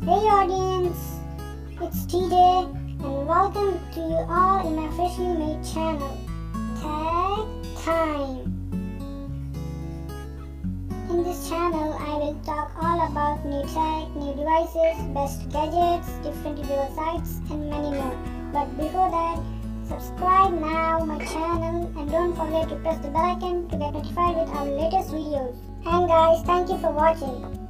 Hey audience, it's TJ and welcome to you all in my freshly made channel, TechTime. In this channel, I will talk all about new tech, new devices, best gadgets, different tutorial sites and many more. But before that, subscribe now my channel and don't forget to press the bell icon to get notified with our latest videos. And guys, thank you for watching.